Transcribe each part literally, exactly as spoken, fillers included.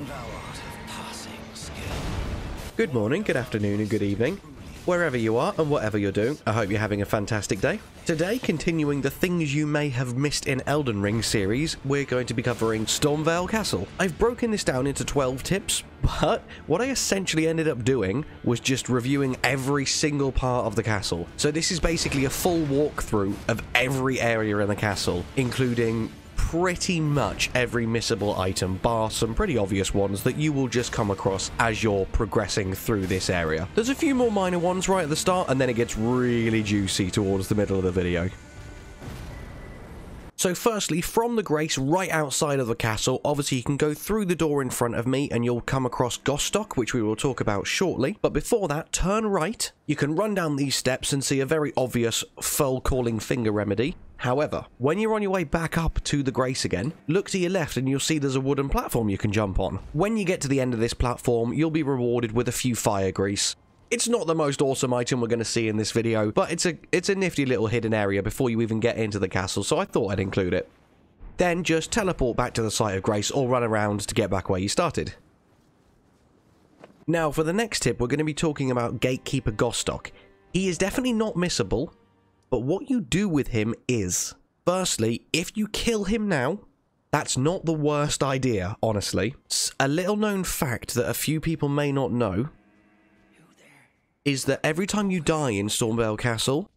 Thou art of passing skill. Good morning, good afternoon, and good evening. Wherever you are and whatever you're doing, I hope you're having a fantastic day. Today, continuing the things you may have missed in Elden Ring series, we're going to be covering Stormveil Castle. I've broken this down into twelve tips, but what I essentially ended up doing was just reviewing every single part of the castle. So this is basically a full walkthrough of every area in the castle, including pretty much every missable item, bar some pretty obvious ones that you will just come across as you're progressing through this area. There's a few more minor ones right at the start, and then it gets really juicy towards the middle of the video. So firstly, from the Grace right outside of the castle, obviously you can go through the door in front of me and you'll come across Gostoc, which we will talk about shortly. But before that, turn right. You can run down these steps and see a very obvious foul calling finger remedy. However, when you're on your way back up to the Grace again, look to your left and you'll see there's a wooden platform you can jump on. When you get to the end of this platform, you'll be rewarded with a few fire grease. It's not the most awesome item we're going to see in this video, but it's a it's a nifty little hidden area before you even get into the castle, so I thought I'd include it. Then just teleport back to the site of Grace or run around to get back where you started. Now for the next tip, we're going to be talking about Gatekeeper Gostoc. He is definitely not missable, but what you do with him is, firstly, if you kill him now, that's not the worst idea, honestly. It's a little known fact that a few people may not know, is that every time you die in Stormveil Castle,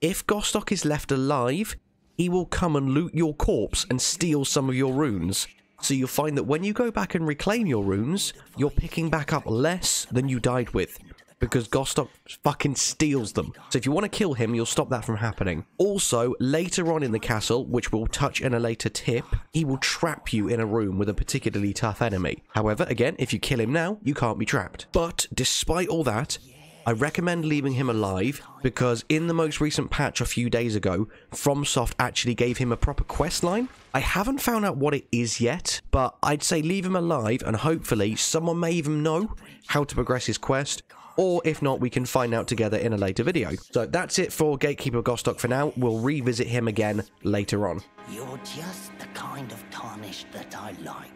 if Gostoc is left alive, he will come and loot your corpse and steal some of your runes. So you'll find that when you go back and reclaim your runes, you're picking back up less than you died with, because Gostoc fucking steals them. So if you want to kill him, you'll stop that from happening. Also, later on in the castle, which we'll touch in a later tip, he will trap you in a room with a particularly tough enemy. However, again, if you kill him now, you can't be trapped. But despite all that, I recommend leaving him alive, because in the most recent patch a few days ago, FromSoft actually gave him a proper quest line. I haven't found out what it is yet, but I'd say leave him alive and hopefully someone may even know how to progress his quest, or if not, we can find out together in a later video. So that's it for Gatekeeper Gostoc for now. We'll revisit him again later on. You're just the kind of tarnish that I like.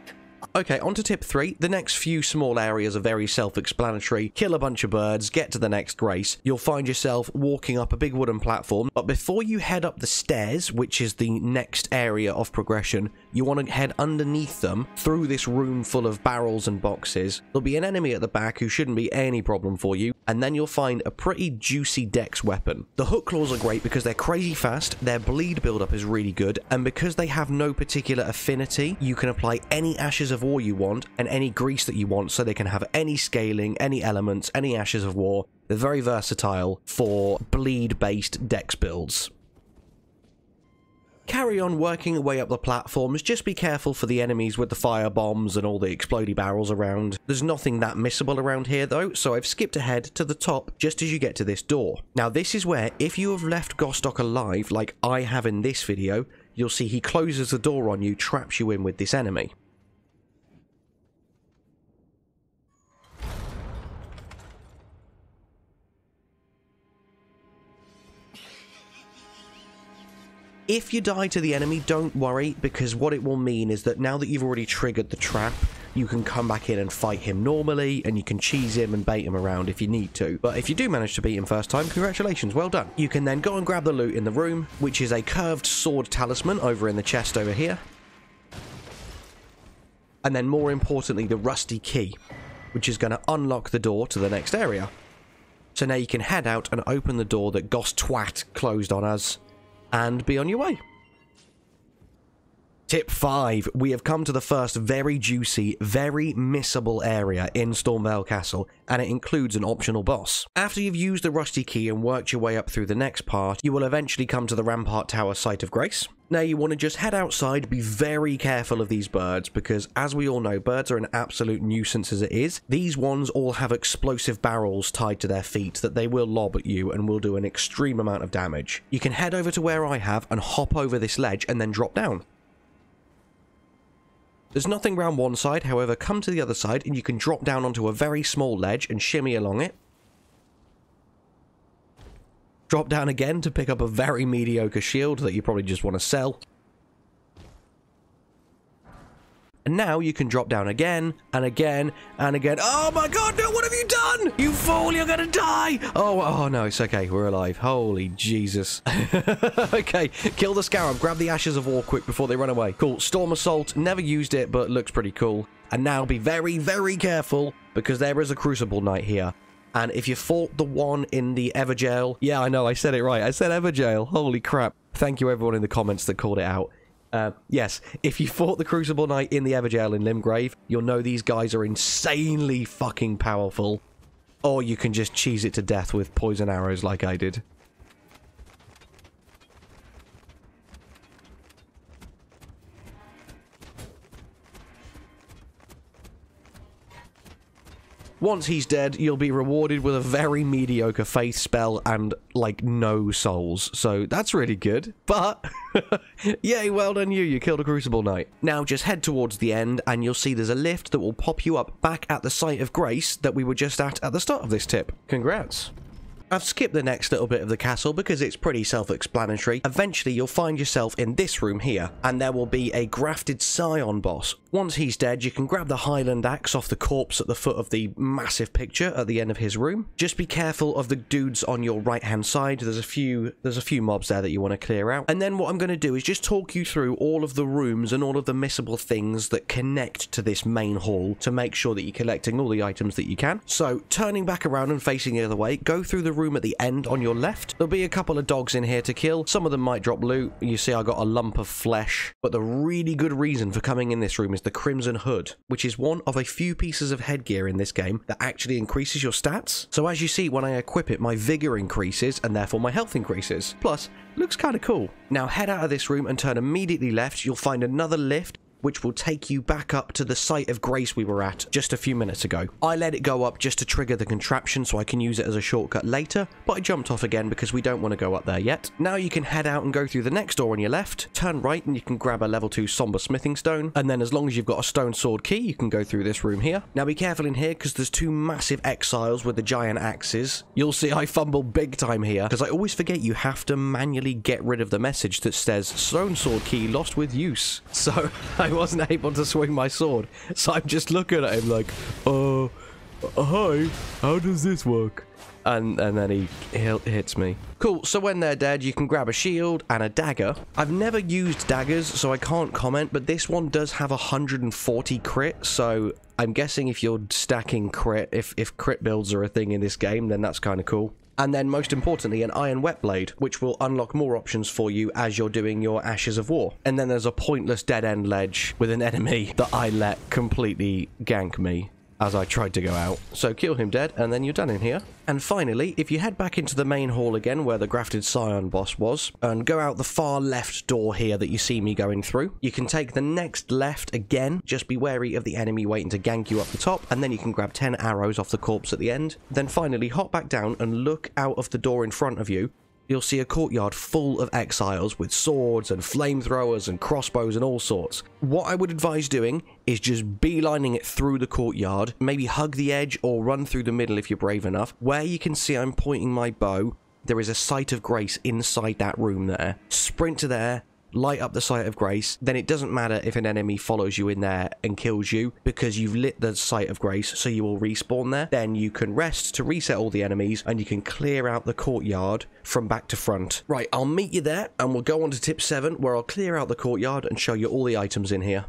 Okay, on to tip three. The next few small areas are very self-explanatory. Kill a bunch of birds, get to the next Grace. You'll find yourself walking up a big wooden platform, but before you head up the stairs, which is the next area of progression, you want to head underneath them through this room full of barrels and boxes. There'll be an enemy at the back who shouldn't be any problem for you, and then you'll find a pretty juicy dex weapon. The hook claws are great because they're crazy fast, their bleed buildup is really good, and because they have no particular affinity, you can apply any ashes of war you want and any grease that you want, so they can have any scaling, any elements, any ashes of war. They're very versatile for bleed-based dex builds. Carry on working your way up the platforms, just be careful for the enemies with the fire bombs and all the explodey barrels around. There's nothing that missable around here though, so I've skipped ahead to the top just as you get to this door. Now this is where, if you have left Gostoc alive like I have in this video, you'll see he closes the door on you, traps you in with this enemy. If you die to the enemy, don't worry, because what it will mean is that now that you've already triggered the trap, you can come back in and fight him normally, and you can cheese him and bait him around if you need to. But if you do manage to beat him first time, congratulations, well done. You can then go and grab the loot in the room, which is a curved sword talisman over in the chest over here. And then more importantly, the rusty key, which is going to unlock the door to the next area. So now you can head out and open the door that Gostwat closed on us, and be on your way. Tip five. We have come to the first very juicy, very missable area in Stormveil Castle, and it includes an optional boss. After you've used the rusty key and worked your way up through the next part, you will eventually come to the Rampart Tower site of Grace. Now you want to just head outside, be very careful of these birds, because as we all know, birds are an absolute nuisance as it is. These ones all have explosive barrels tied to their feet that they will lob at you and will do an extreme amount of damage. You can head over to where I have and hop over this ledge and then drop down. There's nothing round one side, however, come to the other side and you can drop down onto a very small ledge and shimmy along it. Drop down again to pick up a very mediocre shield that you probably just want to sell. And now you can drop down again and again and again. Oh my god, no, what have you done? You fool, you're gonna die. Oh, oh no, it's okay. We're alive. Holy Jesus. Okay, kill the scarab. Grab the ashes of war quick before they run away. Cool, storm assault. Never used it, but looks pretty cool. And now be very, very careful because there is a Crucible Knight here. And if you fought the one in the Evergaol... Yeah, I know, I said it right. I said Evergaol. Holy crap. Thank you, everyone in the comments that called it out. Uh, yes, if you fought the Crucible Knight in the Evergaol in Limgrave, you'll know these guys are insanely fucking powerful. Or you can just cheese it to death with poison arrows like I did. Once he's dead, you'll be rewarded with a very mediocre faith spell and, like, no souls. So that's really good. But, yay, well done you, you killed a Crucible Knight. Now just head towards the end and you'll see there's a lift that will pop you up back at the site of grace that we were just at at the start of this tip. Congrats. I've skipped the next little bit of the castle because it's pretty self-explanatory. Eventually, you'll find yourself in this room here, and there will be a grafted scion boss. Once he's dead, you can grab the Highland axe off the corpse at the foot of the massive picture at the end of his room. Just be careful of the dudes on your right-hand side. There's a few, there's a few mobs there that you want to clear out. And then what I'm going to do is just talk you through all of the rooms and all of the missable things that connect to this main hall to make sure that you're collecting all the items that you can. So, turning back around and facing the other way, go through the room at the end on your left. There'll be a couple of dogs in here to kill. Some of them might drop loot. You see I got a lump of flesh. But the really good reason for coming in this room is the Crimson Hood, which is one of a few pieces of headgear in this game that actually increases your stats. So as you see, when I equip it, my vigor increases and therefore my health increases. Plus, looks kind of cool. Now head out of this room and turn immediately left. You'll find another lift which will take you back up to the site of grace we were at just a few minutes ago. I let it go up just to trigger the contraption so I can use it as a shortcut later, but I jumped off again because we don't want to go up there yet. Now you can head out and go through the next door on your left, turn right and you can grab a level two somber smithing stone, and then as long as you've got a stone sword key, you can go through this room here. Now be careful in here because there's two massive exiles with the giant axes. You'll see I fumble big time here because I always forget you have to manually get rid of the message that says stone sword key lost with use. So I wasn't able to swing my sword, so I'm just looking at him like, uh, hi, how does this work? And, and then he, he hits me. Cool, so when they're dead, you can grab a shield and a dagger. I've never used daggers, so I can't comment, but this one does have one hundred forty crit, so I'm guessing if you're stacking crit, if, if crit builds are a thing in this game, then that's kind of cool. And then, most importantly, an Iron Wet Blade, which will unlock more options for you as you're doing your Ashes of War. And then there's a pointless dead-end ledge with an enemy that I let completely gank me as I tried to go out. So kill him dead, and then you're done in here. And finally, if you head back into the main hall again, where the Grafted Scion boss was, and go out the far left door here that you see me going through, you can take the next left again. Just be wary of the enemy waiting to gank you up the top, and then you can grab ten arrows off the corpse at the end. Then finally, hop back down and look out of the door in front of you. You'll see a courtyard full of exiles with swords and flamethrowers and crossbows and all sorts. What I would advise doing is just beelining it through the courtyard, maybe hug the edge or run through the middle if you're brave enough. Where you can see I'm pointing my bow, there is a site of grace inside that room there. Sprint to there, light up the site of grace, then it doesn't matter if an enemy follows you in there and kills you because you've lit the site of grace, so you will respawn there. Then you can rest to reset all the enemies and you can clear out the courtyard from back to front. Right, I'll meet you there and we'll go on to tip seven where I'll clear out the courtyard and show you all the items in here.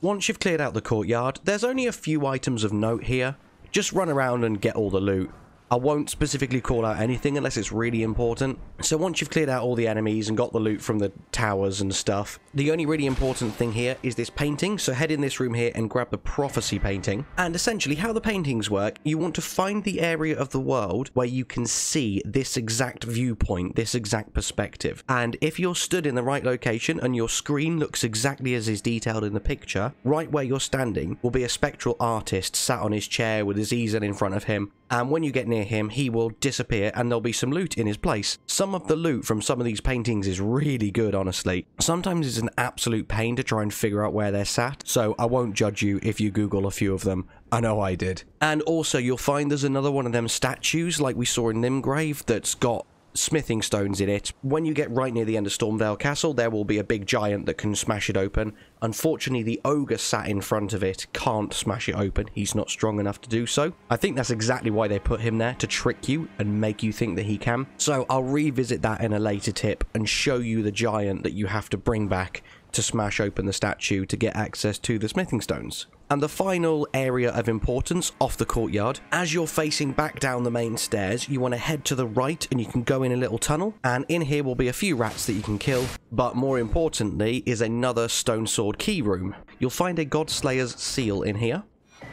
Once you've cleared out the courtyard, there's only a few items of note here. Just run around and get all the loot. I won't specifically call out anything unless it's really important. So once you've cleared out all the enemies and got the loot from the towers and stuff, the only really important thing here is this painting. So head in this room here and grab the prophecy painting. And essentially how the paintings work, you want to find the area of the world where you can see this exact viewpoint, this exact perspective. And if you're stood in the right location and your screen looks exactly as is detailed in the picture, right where you're standing will be a spectral artist sat on his chair with his easel in front of him. And when you get near him, he will disappear and there'll be some loot in his place. Some of the loot from some of these paintings is really good, honestly. Sometimes it's an absolute pain to try and figure out where they're sat, so I won't judge you if you Google a few of them. I know I did. And also, you'll find there's another one of them statues like we saw in Limgrave that's got smithing stones in it. When you get right near the end of Stormveil Castle, there will be a big giant that can smash it open. Unfortunately, the ogre sat in front of it can't smash it open. He's not strong enough to do so. I think that's exactly why they put him there, to trick you and make you think that he can. So I'll revisit that in a later tip and show you the giant that you have to bring back to smash open the statue to get access to the smithing stones. And the final area of importance off the courtyard, as you're facing back down the main stairs, you want to head to the right and you can go in a little tunnel, and in here will be a few rats that you can kill, but more importantly is another stone sword key room. You'll find a Godslayer's Seal in here,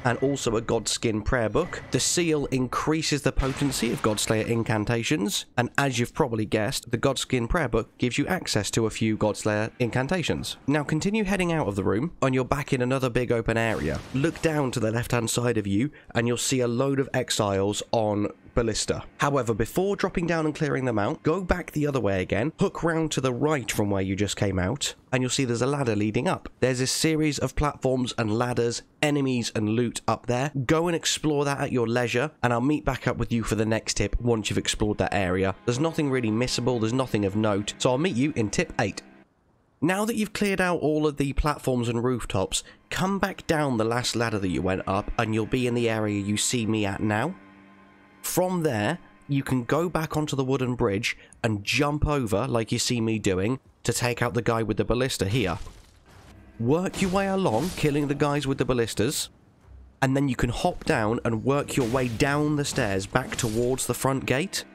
and also a Godskin prayer book. The seal increases the potency of Godslayer incantations, and as you've probably guessed, the Godskin prayer book gives you access to a few Godslayer incantations. Now continue heading out of the room, and you're back in another big open area. Look down to the left-hand side of you, and you'll see a load of exiles on Ballista. However, before dropping down and clearing them out, go back the other way again, hook round to the right from where you just came out, and you'll see there's a ladder leading up. There's a series of platforms and ladders, enemies and loot up there. Go and explore that at your leisure, and I'll meet back up with you for the next tip once you've explored that area. There's nothing really missable, there's nothing of note, so I'll meet you in tip eight. Now that you've cleared out all of the platforms and rooftops, come back down the last ladder that you went up, and you'll be in the area you see me at now. From there, you can go back onto the wooden bridge and jump over, like you see me doing, to take out the guy with the ballista here. Work your way along, killing the guys with the ballistas, and then you can hop down and work your way down the stairs back towards the front gate.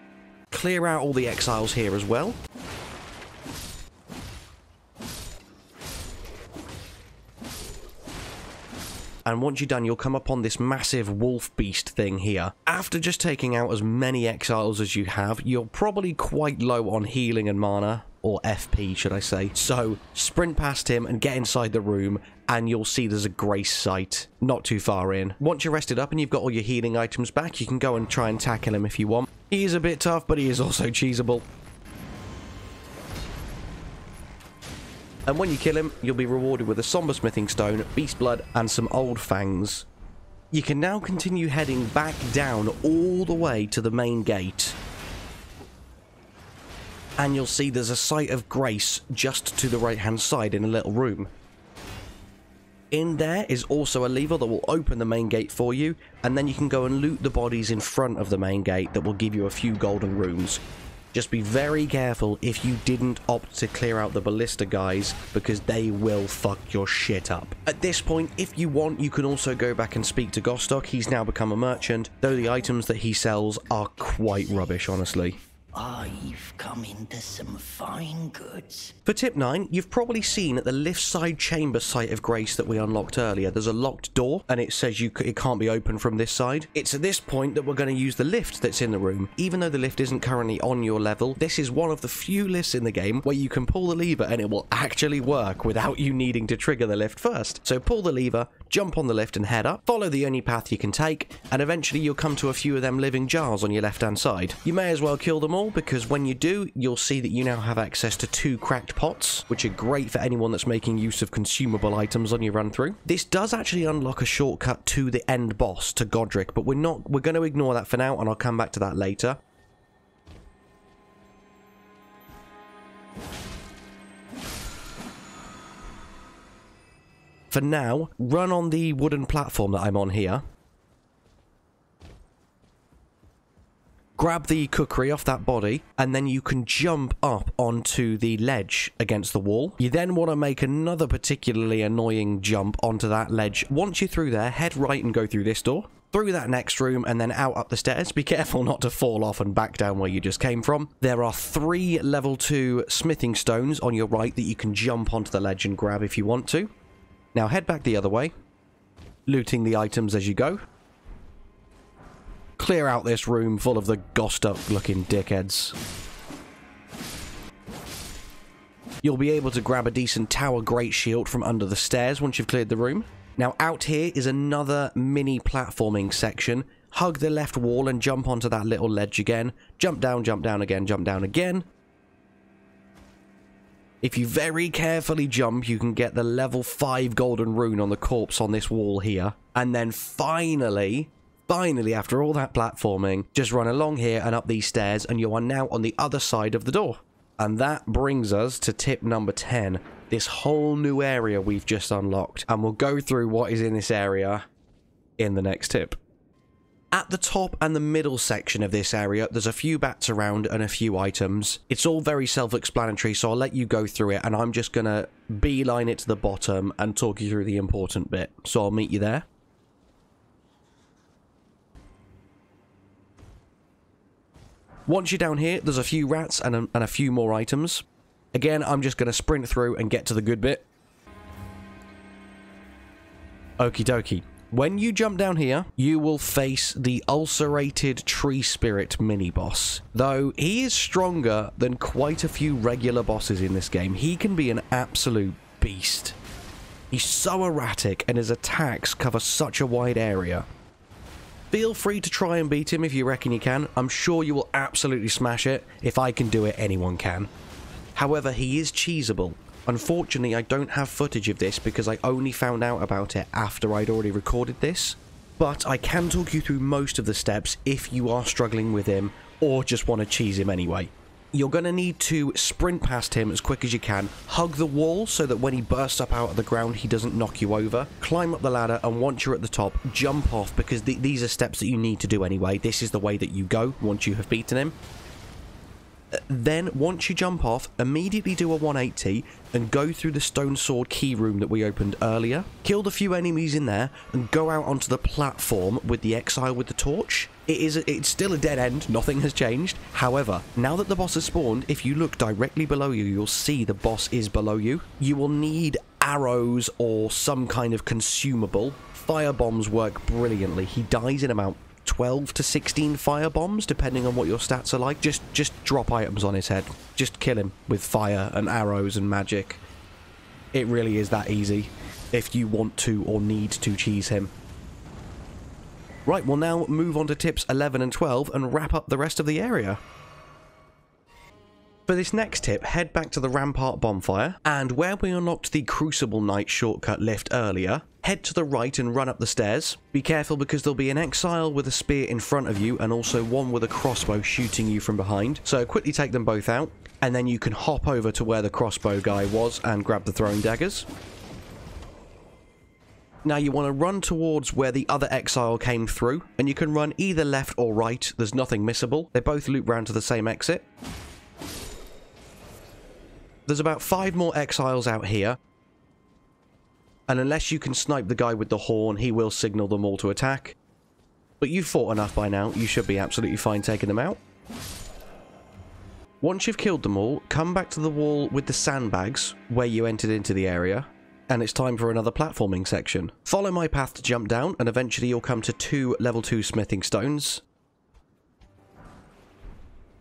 Clear out all the exiles here as well. And once you're done, you'll come upon this massive wolf beast thing here. After just taking out as many exiles as you have, you're probably quite low on healing and mana, or F P should I say. So sprint past him and get inside the room, and you'll see there's a grace site not too far in. Once you're rested up and you've got all your healing items back, you can go and try and tackle him if you want. He is a bit tough, but he is also cheesable. And when you kill him, you'll be rewarded with a somber smithing stone, beast blood, and some old fangs. You can now continue heading back down all the way to the main gate. And you'll see there's a site of grace just to the right-hand side in a little room. In there is also a lever that will open the main gate for you, and then you can go and loot the bodies in front of the main gate that will give you a few golden runes. Just be very careful if you didn't opt to clear out the ballista guys, because they will fuck your shit up. At this point, if you want, you can also go back and speak to Gostoc. He's now become a merchant, though the items that he sells are quite rubbish, honestly. I've come into some fine goods. For tip nine, you've probably seen at the lift side chamber site of grace that we unlocked earlier, there's a locked door and it says you c it can't be opened from this side. It's at this point that we're going to use the lift that's in the room. Even though the lift isn't currently on your level, this is one of the few lifts in the game where you can pull the lever and it will actually work without you needing to trigger the lift first. So pull the lever, jump on the lift and head up, follow the only path you can take, and eventually you'll come to a few of them living jars on your left hand side. You may as well kill them all, because when you do, you'll see that you now have access to two cracked pots, which are great for anyone that's making use of consumable items on your run through. This does actually unlock a shortcut to the end boss, to Godrick, but we're not we're going to ignore that for now, and I'll come back to that later. For now, run on the wooden platform that I'm on here. Grab the cookery off that body, and then you can jump up onto the ledge against the wall. You then want to make another particularly annoying jump onto that ledge. Once you're through there, head right and go through this door, through that next room, and then out up the stairs. Be careful not to fall off and back down where you just came from. There are three level two smithing stones on your right that you can jump onto the ledge and grab if you want to. Now head back the other way, looting the items as you go. Clear out this room full of the gossed up looking dickheads. You'll be able to grab a decent tower great shield from under the stairs once you've cleared the room. Now out here is another mini platforming section. Hug the left wall and jump onto that little ledge again. Jump down, jump down again, jump down again. If you very carefully jump, you can get the level five golden rune on the corpse on this wall here. And then finally, Finally, after all that platforming, just run along here and up these stairs and you are now on the other side of the door. And that brings us to tip number ten, this whole new area we've just unlocked. And we'll go through what is in this area in the next tip. At the top and the middle section of this area, there's a few bats around and a few items. It's all very self-explanatory, so I'll let you go through it, and I'm just going to beeline it to the bottom and talk you through the important bit. So I'll meet you there. Once you're down here, there's a few rats and a, and a few more items. Again, I'm just going to sprint through and get to the good bit. Okie dokie. When you jump down here, you will face the Ulcerated Tree Spirit mini-boss. Though, he is stronger than quite a few regular bosses in this game. He can be an absolute beast. He's so erratic, and his attacks cover such a wide area. Feel free to try and beat him if you reckon you can. I'm sure you will absolutely smash it. If I can do it, anyone can. However, he is cheesable. Unfortunately, I don't have footage of this because I only found out about it after I'd already recorded this, but I can talk you through most of the steps if you are struggling with him or just want to cheese him anyway. You're going to need to sprint past him as quick as you can, hug the wall so that when he bursts up out of the ground he doesn't knock you over, climb up the ladder, and once you're at the top, jump off, because th these are steps that you need to do anyway. This is the way that you go once you have beaten him. Then, once you jump off, immediately do a one eighty and go through the stone sword key room that we opened earlier. Kill the few enemies in there and go out onto the platform with the exile with the torch. It is a, it's still a dead end, nothing has changed. However, now that the boss has spawned, if you look directly below you, you'll see the boss is below you. You will need arrows or some kind of consumable. Firebombs work brilliantly. He dies in about twelve to sixteen fire bombs, depending on what your stats are like. Just just drop items on his head. Just kill him with fire and arrows and magic. It really is that easy if you want to or need to cheese him. Right, we'll now move on to tips eleven and twelve and wrap up the rest of the area. For this next tip, head back to the Rampart Bonfire, and where we unlocked the Crucible Knight shortcut lift earlier, head to the right and run up the stairs. Be careful because there'll be an exile with a spear in front of you and also one with a crossbow shooting you from behind, so quickly take them both out, and then you can hop over to where the crossbow guy was and grab the throwing daggers. Now you want to run towards where the other exile came through, and you can run either left or right, there's nothing missable, they both loop round to the same exit. There's about five more exiles out here, and unless you can snipe the guy with the horn, he will signal them all to attack. But you've fought enough by now, you should be absolutely fine taking them out. Once you've killed them all, come back to the wall with the sandbags, where you entered into the area, and it's time for another platforming section. Follow my path to jump down, and eventually you'll come to two level two smithing stones.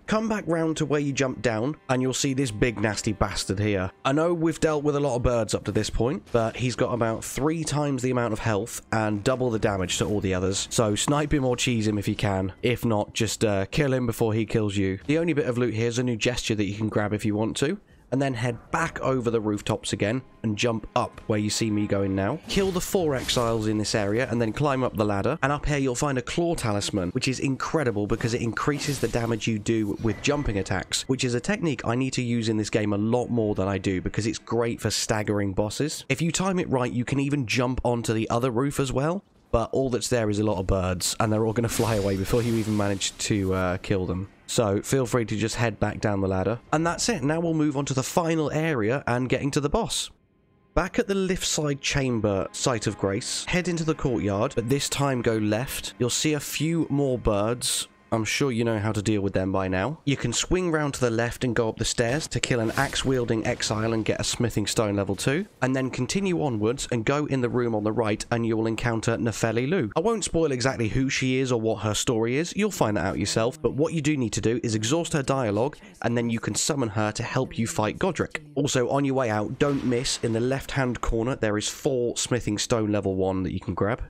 Come back round to where you jumped down, and you'll see this big nasty bastard here. I know we've dealt with a lot of birds up to this point, but he's got about three times the amount of health and double the damage to all the others. So snipe him or cheese him if you can. If not, just uh, kill him before he kills you. The only bit of loot here is a new gesture that you can grab if you want to, and then head back over the rooftops again and jump up where you see me going now. Kill the four exiles in this area and then climb up the ladder, and up here you'll find a claw talisman, which is incredible because it increases the damage you do with jumping attacks, which is a technique I need to use in this game a lot more than I do because it's great for staggering bosses. If you time it right, you can even jump onto the other roof as well, but all that's there is a lot of birds and they're all going to fly away before you even manage to uh, kill them. So feel free to just head back down the ladder. And that's it. Now we'll move on to the final area and getting to the boss. Back at the lift side chamber, Site of Grace, head into the courtyard, but this time go left. You'll see a few more birds. I'm sure you know how to deal with them by now. You can swing round to the left and go up the stairs to kill an axe-wielding exile and get a smithing stone level two, and then continue onwards and go in the room on the right and you will encounter Nepheli Loux. I won't spoil exactly who she is or what her story is, you'll find that out yourself, but what you do need to do is exhaust her dialogue and then you can summon her to help you fight Godrick. Also, on your way out, don't miss, in the left-hand corner there is four smithing stone level one that you can grab.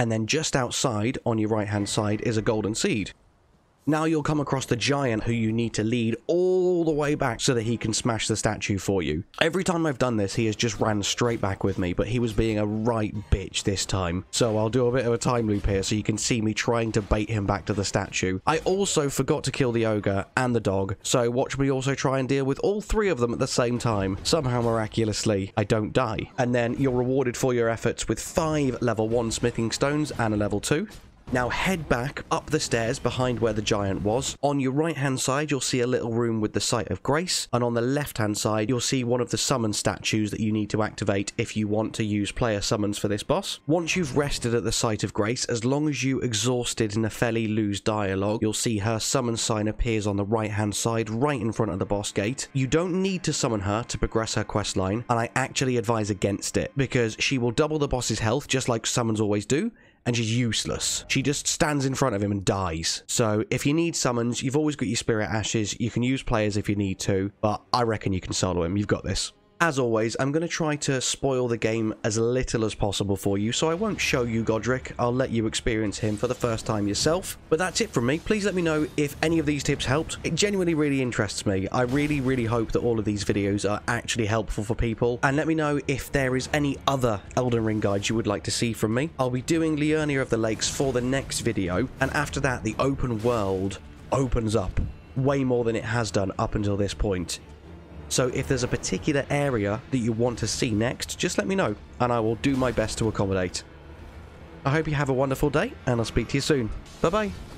And then just outside, on your right-hand side, is a golden seed. Now you'll come across the giant who you need to lead all the way back so that he can smash the statue for you. Every time I've done this, he has just ran straight back with me, but he was being a right bitch this time. So I'll do a bit of a time loop here so you can see me trying to bait him back to the statue. I also forgot to kill the ogre and the dog, so watch me also try and deal with all three of them at the same time. Somehow, miraculously, I don't die. And then you're rewarded for your efforts with five level one smithing stones and a level two. Now head back up the stairs behind where the giant was. On your right hand side you'll see a little room with the Site of Grace, and on the left hand side you'll see one of the summon statues that you need to activate if you want to use player summons for this boss. Once you've rested at the Site of Grace, as long as you exhausted Nepheli Loux's dialogue, you'll see her summon sign appears on the right hand side right in front of the boss gate. You don't need to summon her to progress her questline, and I actually advise against it because she will double the boss's health just like summons always do. And she's useless. She just stands in front of him and dies. So if you need summons, you've always got your spirit ashes. You can use players if you need to, but I reckon you can solo him. You've got this. As always, I'm going to try to spoil the game as little as possible for you, so I won't show you Godrick. I'll let you experience him for the first time yourself. But that's it from me. Please let me know if any of these tips helped. It genuinely really interests me. I really, really hope that all of these videos are actually helpful for people. And let me know if there is any other Elden Ring guides you would like to see from me. I'll be doing Liurnia of the Lakes for the next video, and after that, the open world opens up way more than it has done up until this point. So if there's a particular area that you want to see next, just let me know, and I will do my best to accommodate. I hope you have a wonderful day, and I'll speak to you soon. Bye-bye.